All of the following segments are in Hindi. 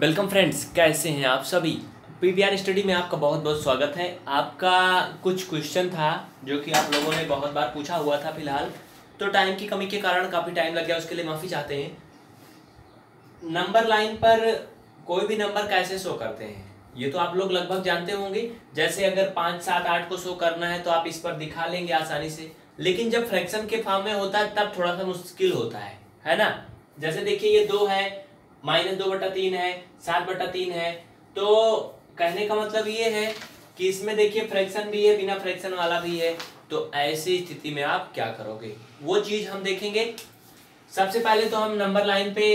वेलकम फ्रेंड्स, कैसे हैं आप सभी। पीवीआर स्टडी में आपका बहुत बहुत स्वागत है। आपका कुछ क्वेश्चन था जो कि आप लोगों ने बहुत बार पूछा हुआ था, फिलहाल तो टाइम की कमी के कारण काफ़ी टाइम लग गया, उसके लिए माफ़ी चाहते हैं। नंबर लाइन पर कोई भी नंबर कैसे शो करते हैं ये तो आप लोग लगभग जानते होंगे। जैसे अगर 5, 7, 8 को शो करना है तो आप इस पर दिखा लेंगे आसानी से, लेकिन जब फ्रैक्शन के फॉर्म में होता है तब थोड़ा सा मुश्किल होता है ना। जैसे देखिए ये 2 है, -2/3 है, 7/3 है, तो कहने का मतलब ये है कि इसमें देखिए फ्रैक्शन भी है, बिना फ्रैक्शन वाला भी है। तो ऐसी स्थिति में आप क्या करोगे वो चीज़ हम देखेंगे। सबसे पहले तो हम नंबर लाइन पे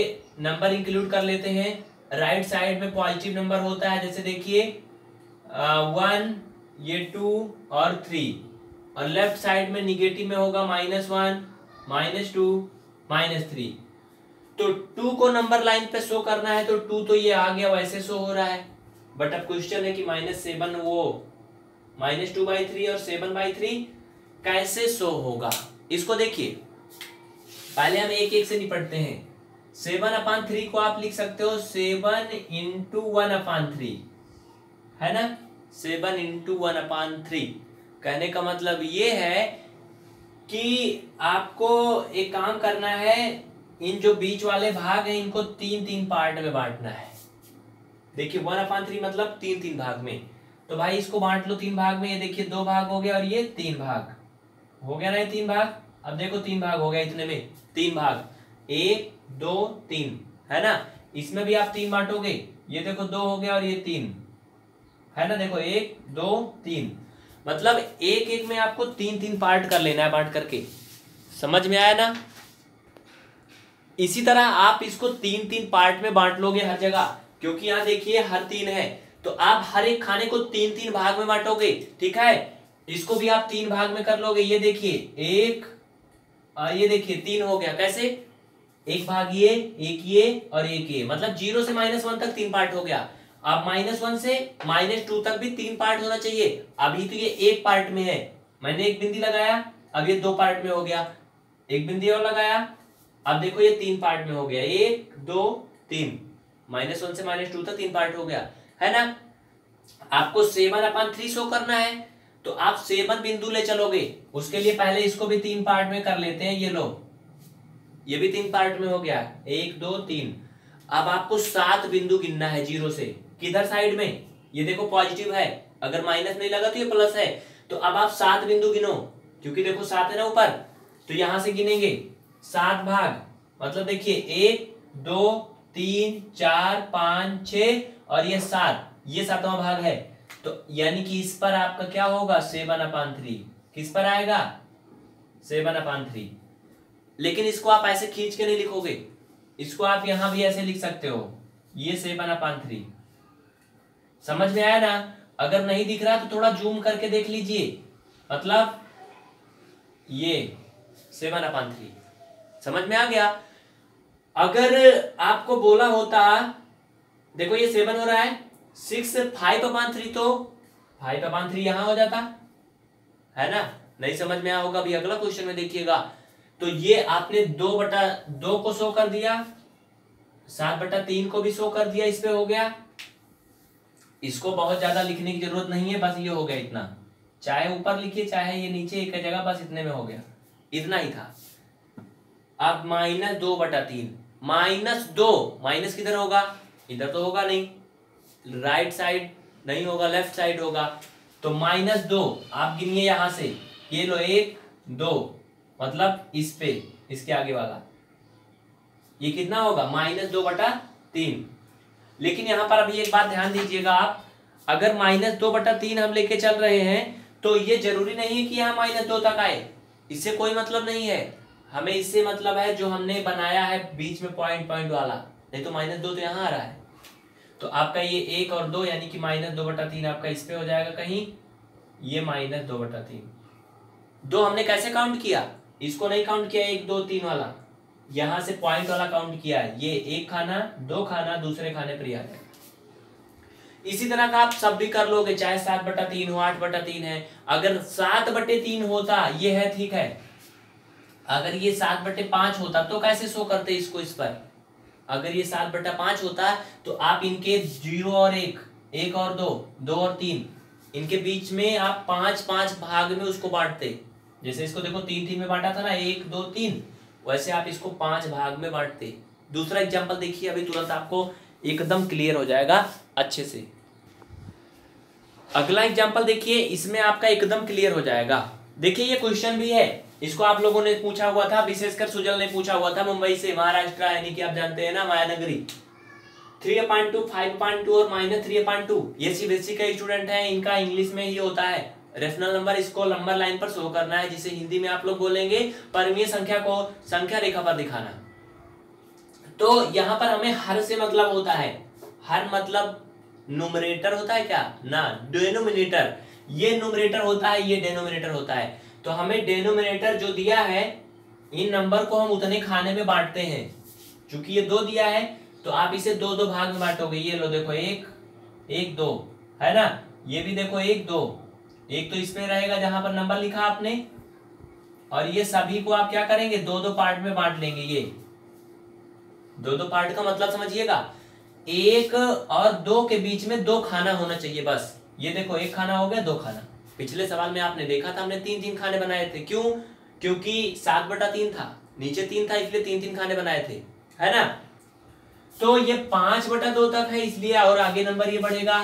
नंबर इंक्लूड कर लेते हैं। राइट साइड में पॉजिटिव नंबर होता है, जैसे देखिए 1, ये 2 और 3, और लेफ्ट साइड में निगेटिव में होगा -1, -2, -3। तो 2 को नंबर लाइन पे शो करना है तो 2 तो ये आ गया, वैसे शो हो रहा है। बट अब क्वेश्चन है कि -7 वो -2/3 और 7/3 कैसे शो होगा। इसको देखिए, पहले हम एक एक से निपटते हैं। 7/3 को आप लिख सकते हो 7 × 1/3, है ना। 7 × 1/3 कहने का मतलब ये है कि आपको एक काम करना है, इन जो बीच वाले भाग हैं इनको 3-3 पार्ट में बांटना है। देखिए 1/3 मतलब 3-3 भाग में, तो भाई इसको बांट लो 3 भाग में। ये देखिए 2 भाग हो गया और ये 3 भाग हो गया ना, ये 3 भाग। अब देखो 3 भाग हो गया, इतने में 3 भाग, 1, 2, 3, है ना। इसमें भी आप 3 बांटोगे, ये देखो 2 हो गया और ये 3, है ना। देखो 1, 2, 3, मतलब एक एक में आपको 3-3 पार्ट कर लेना है बांट करके, समझ में आया ना। इसी तरह आप इसको 3-3 पार्ट में बांट लोगे हर जगह, क्योंकि यहाँ देखिए हर 3 है, तो आप हर एक खाने को 3-3 भाग में बांटोगे, ठीक है। इसको भी आप 3 भाग में कर लोगे। ये देखिए 1 और ये देखिए 3 हो गया, कैसे, 1 भाग ये, 1 ये और 1 ये, मतलब 0 से -1 तक 3 पार्ट हो गया। अब -1 से -2 तक भी 3 पार्ट होना चाहिए। अभी तो ये 1 पार्ट में है, मैंने 1 बिंदी लगाया, अब ये 2 पार्ट में हो गया, 1 बिंदी और लगाया, अब देखो ये 3 पार्ट में हो गया, 1, 2, 3, -1 से -2 तक 3 पार्ट हो गया, है ना। आपको 7/3 शो करना है तो आप 7 बिंदु ले चलोगे। उसके लिए पहले इसको भी 3 पार्ट में कर लेते हैं। ये लो, ये भी 3 पार्ट में हो गया, 1, 2, 3। अब आपको 7 बिंदु गिनना है 0 से, किधर साइड में। ये देखो पॉजिटिव है, अगर माइनस नहीं लगा तो ये प्लस है। तो अब आप 7 बिंदु गिनो, क्योंकि देखो 7 है ना ऊपर, तो यहां से गिनेंगे 7 भाग, मतलब देखिए 1, 2, 3, 4, 5, 6 और ये 7, ये 7वां भाग है। तो यानी कि इस पर आपका क्या होगा, 7/3 किस पर आएगा, 7/3। लेकिन इसको आप ऐसे खींच के नहीं लिखोगे, इसको आप यहां भी ऐसे लिख सकते हो, ये 7/3, समझ में आया ना। अगर नहीं दिख रहा तो थोड़ा जूम करके देख लीजिए, मतलब ये 7/3, समझ में आ गया। अगर आपको बोला होता, देखो ये 7 हो रहा है, 6 5/3, तो 5/3 यहां हो जाता, है ना। नहीं समझ में आया होगा, अभी अगला क्वेश्चन में देखिएगा। तो ये आपने 2/2 को शो कर दिया, 7/3 को भी शो कर दिया, इस पे हो गया। इसको बहुत ज्यादा लिखने की जरूरत नहीं है, बस ये हो गया इतना, चाहे ऊपर लिखिए चाहे ये नीचे एक जगह, बस इतने में हो गया, इतना ही था। अब -2/3, -2, माइनस किधर होगा, इधर तो होगा नहीं, राइट साइड नहीं होगा, लेफ्ट साइड होगा। तो -2 आप गिनिए यहां से, ये लो 1, 2, मतलब इस पे, इसके आगे वाला, ये कितना होगा, -2/3। लेकिन यहां पर अभी एक बात ध्यान दीजिएगा आप, अगर -2/3 हम लेके चल रहे हैं तो ये जरूरी नहीं है कि यहाँ -2 तक आए, इससे कोई मतलब नहीं है। हमें इससे मतलब है जो हमने बनाया है बीच में पॉइंट वाला, नहीं तो -2 तो यहाँ आ रहा है। तो आपका ये 1 और 2 यानी कि -2/3 आपका इस पे हो जाएगा कहीं, ये -2/3। 2 हमने कैसे काउंट किया, इसको नहीं काउंट किया 1, 2, 3 वाला, यहाँ से पॉइंट वाला काउंट किया है। ये 1 खाना, 2 खाना, दूसरे खाने पर आ जाएगा। इसी तरह का आप सब भी कर लोगे, चाहे 7/3 हो, 8/3 है। अगर 7/3 होता ये है, ठीक है, अगर ये 7/5 होता तो कैसे शो करते इसको इस पर, अगर ये 7/5 होता तो आप इनके 0 और 1, 1 और 2, 2 और 3 इनके बीच में आप 5-5 भाग में उसको बांटते। जैसे इसको देखो 3-3 में बांटा था ना, 1, 2, 3, वैसे आप इसको 5 भाग में बांटते। दूसरा एग्जाम्पल देखिए, अभी तुरंत आपको एकदम क्लियर हो जाएगा अच्छे से। अगला एग्जाम्पल देखिए, इसमें आपका एकदम क्लियर हो जाएगा। देखिए ये क्वेश्चन भी है, इसको आप लोगों ने पूछा हुआ था, विशेषकर सुजल ने पूछा हुआ था मुंबई से, महाराष्ट्र यानी कि आप जानते हैं ना मायानगरी। 3/2, 5/2 और -3/2 ये सीबीएसई का स्टूडेंट है, इनका इंग्लिश में ही होता है। रेफरल नंबर इसको नंबर लाइन पर शो करना है, जिसे हिंदी में आप लोग बोलेंगे परिमेय संख्या को संख्या रेखा पर दिखाना। तो यहाँ पर हमें हर से मतलब होता है, हर मतलब न्यूमरेटर होता है क्या ना, डेनोमिनेटर। ये न्यूमरेटर होता है, ये डेनोमिनेटर होता है। तो हमें डेनोमिनेटर जो दिया है इन नंबर को हम उतने खाने में बांटते हैं। चूंकि ये 2 दिया है तो आप इसे 2-2 भाग में बांटोगे। ये लो देखो 1, 1, 2 है ना, ये भी देखो 1, 2, 1 तो इसमें रहेगा जहां पर नंबर लिखा आपने, और ये सभी को आप क्या करेंगे 2-2 पार्ट में बांट लेंगे। ये 2-2 पार्ट का मतलब समझिएगा 1 और 2 के बीच में 2 खाना होना चाहिए बस। ये देखो 1 खाना हो गया, 2 खाना। पिछले सवाल में आपने देखा था हमने 3-3 खाने बनाए थे, क्यों? क्योंकि 7/3 था, नीचे 3 था, इसलिए 3-3 खाने बनाए थे, है ना। तो ये 5/2 तक है, इसलिए और आगे नंबर ये बढ़ेगा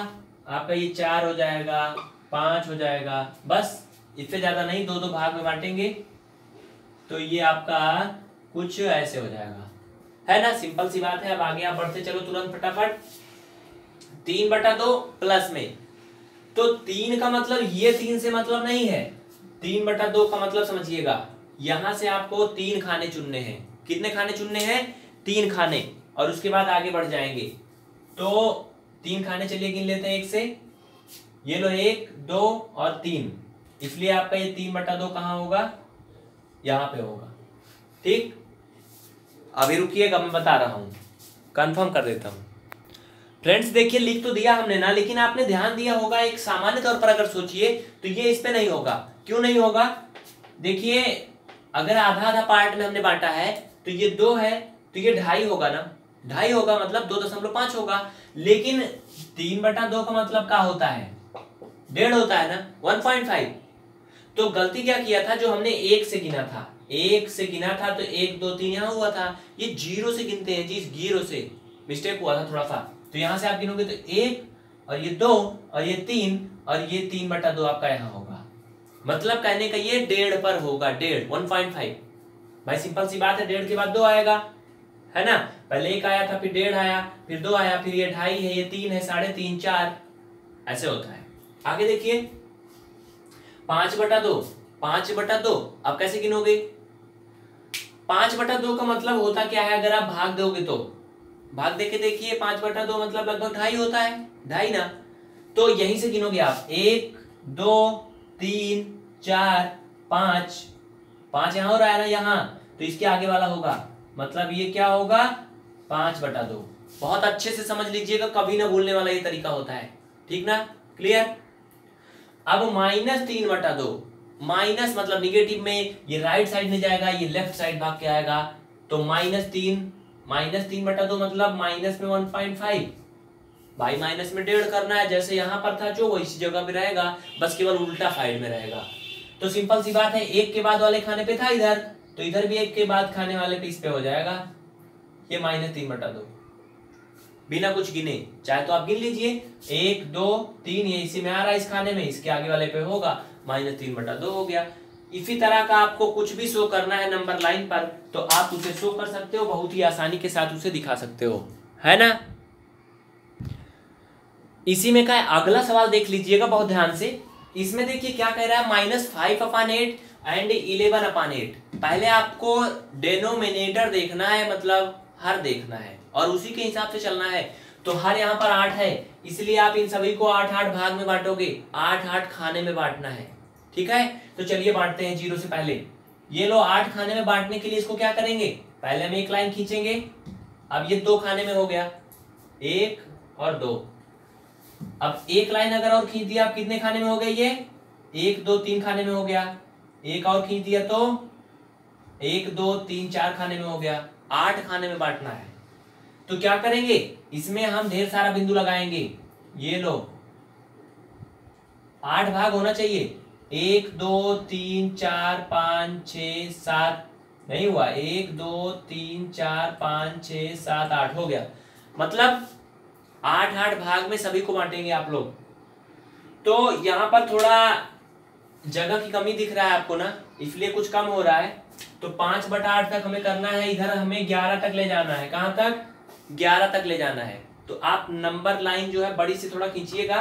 आपका, ये 4 हो जाएगा, 5 हो जाएगा, बस इससे ज्यादा नहीं। 2-2 भाग में बांटेंगे तो ये आपका कुछ ऐसे हो जाएगा, है ना, सिंपल सी बात है। अब आगे आप बढ़ते चलो तुरंत फटाफट। 3/2 प्लस में, तो 3 का मतलब ये 3 से मतलब नहीं है, 3/2 का मतलब समझिएगा यहां से आपको 3 खाने चुनने हैं। कितने खाने चुनने हैं? 3 खाने, और उसके बाद आगे बढ़ जाएंगे। तो 3 खाने चलिए गिन लेते हैं 1 से, ये लो 1, 2 और 3, इसलिए आपका ये 3/2 कहाँ होगा? यहाँ पे होगा, ठीक। अभी रुकिएगा, मैं बता रहा हूँ, कंफर्म कर देता हूँ। फ्रेंड्स देखिए लिख तो दिया हमने ना, लेकिन आपने ध्यान दिया होगा एक सामान्य तौर पर अगर सोचिए तो ये इस पे नहीं होगा। क्यों नहीं होगा? देखिए अगर आधा-आधा पार्ट में हमने बांटा है तो ये 2 है तो ये 2.5 होगा ना, 2.5 होगा मतलब 2.5 होगा। लेकिन 3/2 का मतलब क्या होता है? 1.5 होता है ना, 1.5। तो गलती क्या किया था, जो हमने 1 से गिना था, 1 से गिना था तो 1, 2, 3 यहाँ हुआ था, ये 0 से गिनते हैं जी, 0 से मिस्टेक हुआ था थोड़ा सा। तो यहाँ से आप गिनोगे तो 1 और ये 2 और ये 3 और ये 3/2 आपका यहाँ होगा। मतलब कहने का ये 1.5 पर होगा, 1.5, 1.5। भाई सिंपल सी बात है, 1.5 के बाद 2 आएगा, है ना। पहले 1 आया था, फिर 1.5 आया, फिर 2 आया, फिर ये 2.5 है, ये 3 है, 3.5, 4 ऐसे होता है। आगे देखिए 5/2, 5/2 आप कैसे गिनोगे? 5/2 का मतलब होता क्या है? अगर आप भाग दोगे तो भाग देके देखिए, 5/2 मतलब लगभग 2.5 होता है, 2.5 ना। तो यहीं से गिनोगे आप 1, 2, 3, 4, 5, 5 यहां हो रहा है ना, यहाँ तो इसके आगे वाला होगा, मतलब ये क्या होगा? 5/2। बहुत अच्छे से समझ लीजिएगा, कभी ना भूलने वाला ये तरीका होता है, ठीक ना, क्लियर। अब -3/2, माइनस मतलब निगेटिव में, ये राइट साइड में जाएगा, ये लेफ्ट साइड भाग के आएगा। तो -3/2 मतलब माइनस में 1.5। भाई माइनस में 1.5 करना है, जैसे यहाँ पर था जो इसी जगह पे रहेगा, बस केवल उल्टा साइड में रहेगा। तो सिंपल सी बात है, 1 के बाद वाले खाने पे था इधर, तो इधर भी 1 के बाद खाने वाले पे इस पे हो जाएगा। ये -3/2 बिना कुछ गिने, चाहे तो आप गिन लीजिए 1, 2, 3, ये इसी में आ रहा है, इस खाने में, इसके आगे वाले पे होगा, -3/2 हो गया। इसी तरह का आपको कुछ भी शो करना है नंबर लाइन पर तो आप उसे शो कर सकते हो, बहुत ही आसानी के साथ उसे दिखा सकते हो, है ना। इसी में का अगला सवाल देख लीजिएगा बहुत ध्यान से। इसमें देखिए क्या कह रहा है, -5/8 एंड 11/8। पहले आपको डेनोमिनेटर देखना है, मतलब हर देखना है, और उसी के हिसाब से चलना है। तो हर यहाँ पर 8 है, इसलिए आप इन सभी को 8-8 भाग में बांटोगे, 8-8 खाने में बांटना है, ठीक है। तो चलिए बांटते हैं 0 से पहले। ये लो 8 खाने में बांटने के लिए इसको क्या करेंगे, पहले हम एक लाइन खींचेंगे। अब ये 2 खाने में हो गया, 1 और 2। अब एक लाइन अगर और खींच दिया, आप कितने खाने में हो गए? ये 1, 2, 3 खाने में हो गया। 1 और खींच दिया तो 1, 2, 3, 4 खाने में हो गया। 8 खाने में बांटना है, तो क्या करेंगे, इसमें हम ढेर सारा बिंदु लगाएंगे। ये लो 8 भाग होना चाहिए, 1 2 3 4 5 6 7 नहीं हुआ, 1 2 3 4 5 6 7 8 हो गया। मतलब 8 भाग में सभी को बांटेंगे आप लोग। तो यहाँ पर थोड़ा जगह की कमी दिख रहा है आपको ना, इसलिए कुछ कम हो रहा है। तो 5/8 तक हमें करना है, इधर हमें 11 तक ले जाना है। कहाँ तक? 11 तक ले जाना है। तो आप नंबर लाइन जो है बड़ी से थोड़ा खींचिएगा,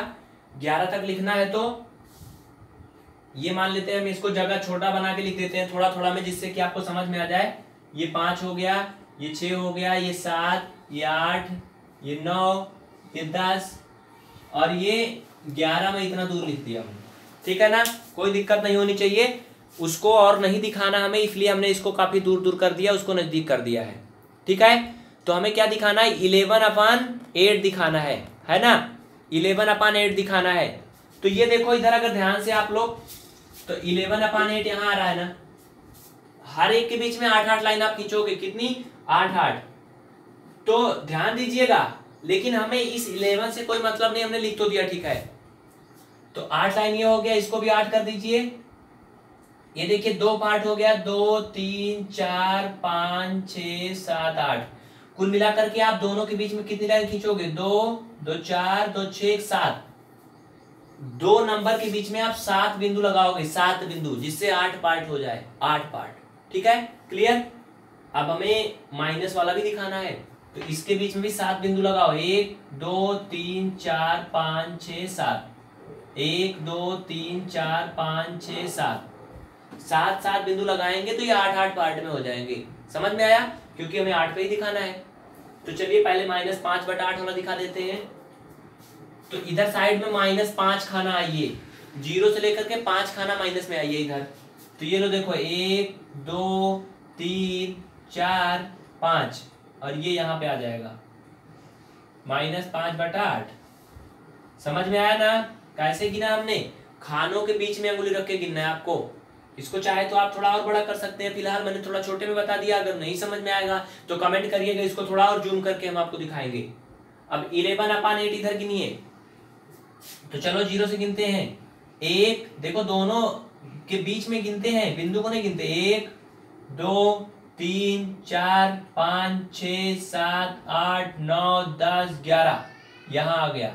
11 तक लिखना है। तो ये मान लेते हैं हम इसको जगह छोटा बना के लिख देते हैं थोड़ा थोड़ा में, जिससे कि आपको समझ में आ जाए। ये 5 हो गया, ये 6 हो गया, ये 7, ये 8, ये 9, ये 10 और ये 11 में इतना दूर लिख दिया हमने। ठीक है ना, कोई दिक्कत नहीं होनी चाहिए उसको, और नहीं दिखाना हमें, इसलिए हमने इसको काफी दूर दूर कर दिया, उसको नजदीक कर दिया है। ठीक है, तो हमें क्या दिखाना है, 11/8 दिखाना है ना, 11/8 दिखाना है। तो ये देखो इधर अगर ध्यान से आप लोग, तो 11/8 यहाँ आ रहा है ना। हर एक के बीच में 8 लाइन आप खींचोगे, कितनी? 8। तो ध्यान दीजिएगा, लेकिन हमें इस 11 से कोई मतलब नहीं, हमने लिख तो दिया। ठीक है, तो 8 लाइन ये हो गया, इसको भी 8 कर दीजिए। ये देखिए 2 पार्ट हो गया, 2 3 4 5 6 7 8 कुल मिलाकर के आप दोनों के बीच में कितनी लाइन खींचोगे? 2 2 4 2 6 7 2 नंबर के बीच में आप 7 बिंदु लगाओगे, 7 बिंदु, जिससे 8 पार्ट हो जाए, 8 पार्ट। ठीक है, क्लियर। अब हमें माइनस वाला भी दिखाना है, तो इसके बीच में भी 7 बिंदु लगाओ। 1 2 3 4 5 6 7 1 2 3 4 5 6 7 7 बिंदु लगाएंगे तो ये 8 पार्ट में हो जाएंगे। समझ में आया, क्योंकि हमें 8 पे ही दिखाना है। तो चलिए पहले -5/8 वाला दिखा देते हैं। तो इधर साइड में -5 खाना आइए, 0 से लेकर के 5 खाना माइनस में आइए इधर। तो ये लो देखो 1 2 3 4 5 और ये यहाँ पे आ जाएगा -5/8। समझ में आया ना, कैसे गिना हमने? खानों के बीच में अंगुली रख के गिनना है आपको। इसको चाहे तो आप थोड़ा और बड़ा कर सकते हैं, फिलहाल मैंने थोड़ा छोटे में बता दिया। अगर नहीं समझ में आएगा तो कमेंट करिएगा, इसको थोड़ा और जूम करके हम आपको दिखाएंगे। अब 11/8 इधर गिनिए, तो चलो 0 से गिनते हैं। 1 देखो दोनों के बीच में गिनते हैं, बिंदु को नहीं गिनते। 1 2 3 4 5 6 7 8 9 10 11 यहाँ आ गया,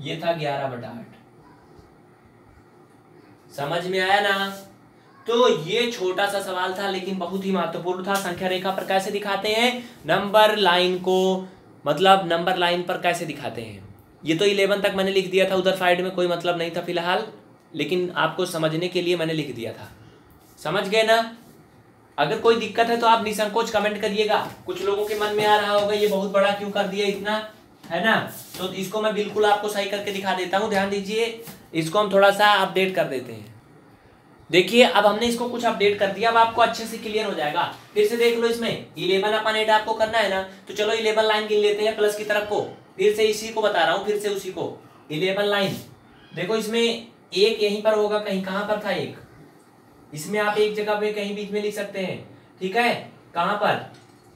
ये था 11/8। समझ में आया ना। तो ये छोटा सा सवाल था, लेकिन बहुत ही महत्वपूर्ण था। संख्या रेखा पर कैसे दिखाते हैं नंबर लाइन को, मतलब नंबर लाइन पर कैसे दिखाते हैं। ये तो 11 तक मैंने लिख दिया था, उधर साइड में कोई मतलब नहीं था फिलहाल, लेकिन आपको समझने के लिए मैंने लिख दिया था। समझ गए ना। अगर कोई दिक्कत है तो आप निसंकोच कमेंट करिएगा। कुछ लोगों के मन में आ रहा होगा ये बहुत बड़ा क्यों कर दिया इतना, है ना, तो इसको मैं बिल्कुल आपको सही करके दिखा देता हूँ। ध्यान दीजिए, इसको हम थोड़ा सा अपडेट कर देते हैं। देखिए अब हमने इसको कुछ अपडेट कर दिया, अब आपको अच्छे से क्लियर हो जाएगा। फिर से देख लो, इसमें 11/8 आपको करना है ना। तो चलो 11 लाइन गिन लेते हैं प्लस की तरफ को, फिर से इसी को बता रहा हूँ, फिर से उसी को। 11 लाइन देखो, इसमें 1 यहीं पर होगा कहीं, कहाँ पर था 1? इसमें आप 1 जगह पे कहीं बीच में लिख सकते हैं। ठीक है, कहाँ पर?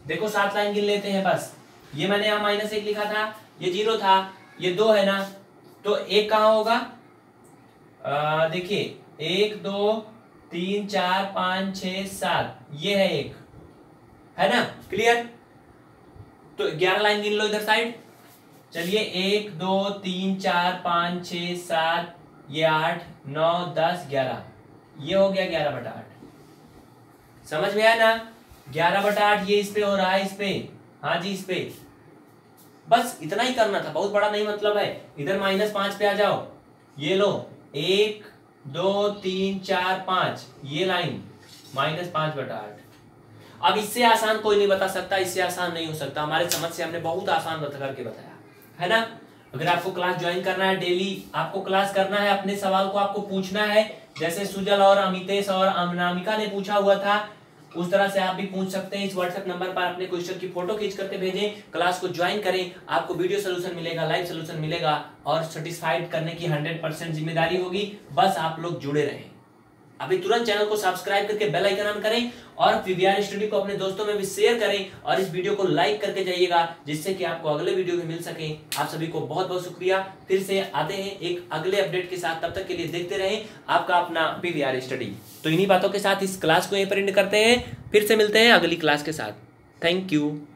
देखो 7 लाइन गिन लेते हैं बस। ये मैंने यहाँ -1 लिखा था, ये 0 था, ये 2 है ना, तो 1 कहाँ होगा? देखिए 1 2 3 4 5 6 7 ये है 1, है ना, क्लियर। तो 11 लाइन गिन लो इधर साइड। चलिए 1 2 3 4 5 6 7 ये 8 9 10 11 ये हो गया 11/8। समझ में आया ना, 11/8 ये इस पे हो रहा है, इस पे, हाँ जी इस पे। बस इतना ही करना था, बहुत बड़ा नहीं मतलब है। इधर -5 पे आ जाओ, ये लो 1 2 3 4 5 ये लाइन -5/8। अब इससे आसान कोई नहीं बता सकता, इससे आसान नहीं हो सकता। हमारे समझ से हमने बहुत आसान करके बताया है ना। अगर आपको क्लास ज्वाइन करना है, डेली आपको क्लास करना है, अपने सवाल को आपको पूछना है, जैसे सुजल और अमितेश और अमनामिका ने पूछा हुआ था, उस तरह से आप भी पूछ सकते हैं। इस व्हाट्सएप नंबर पर अपने क्वेश्चन की फोटो खींच करके भेजें, क्लास को ज्वाइन करें, आपको वीडियो सोल्यूशन मिलेगा, लाइव सोल्यूशन मिलेगा और सेटिस्फाइड करने की 100% जिम्मेदारी होगी। बस आप लोग जुड़े रहें। अभी तुरंत चैनल को सब्सक्राइब करके बेल आइकन ऑन करें और पीवीआर स्टडी को अपने दोस्तों में भी शेयर करें और इस वीडियो को लाइक करके जाइएगा, जिससे कि आपको अगले वीडियो भी मिल सके। आप सभी को बहुत बहुत शुक्रिया। फिर से आते हैं एक अगले अपडेट के साथ, तब तक के लिए देखते रहें आपका अपना पीवीआर स्टडी। तो इन्हीं बातों के साथ इस क्लास को यहीं पर एंड करते हैं। फिर से मिलते हैं अगली क्लास के साथ। Thank you.